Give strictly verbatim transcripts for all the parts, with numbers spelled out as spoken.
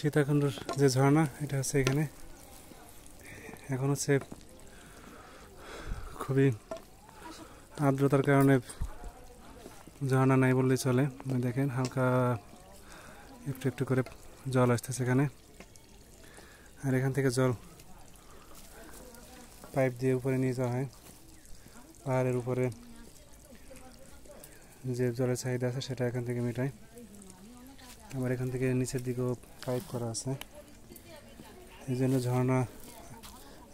সীতাকুণ্ডর যে ঝর্ণা এটা হচ্ছে এখানে এখন হচ্ছে খুবই আর্দ্রতার কারণে ঝর্ণা নাই বললেই চলে। দেখেন হালকা একটু একটু করে জল আসতেছে এখানে, আর এখান থেকে জল পাইপ দিয়ে উপরে নিয়ে যাওয়া হয়। পাহাড়ের উপরে যে জলের চাহিদা আছে সেটা এখান থেকে মেটায়। আবার এখান থেকে নিচের দিকেও পাইপ করা আছে, এই জন্য ঝর্ণা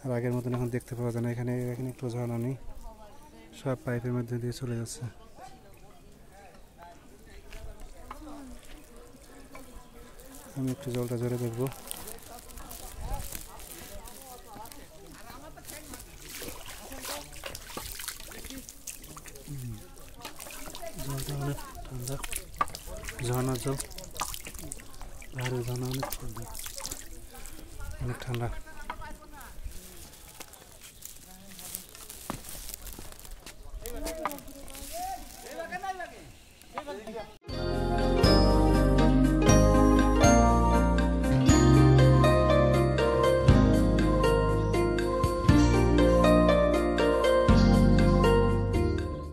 আর আগের মতন এখন দেখতে পাওয়া যায় না। এখানে এখানে একটু ঝর্ণা নেই, সব পাইপের মধ্যে দিয়ে চলে যাচ্ছে। আমি একটু জলটা জোরে দেখবো। জলটা অনেক ঠান্ডা, ঝর্ণার জল পাহাড়ের ঝর্ণা অনেক ঠান্ডা অনেক ঠান্ডা। Thank you.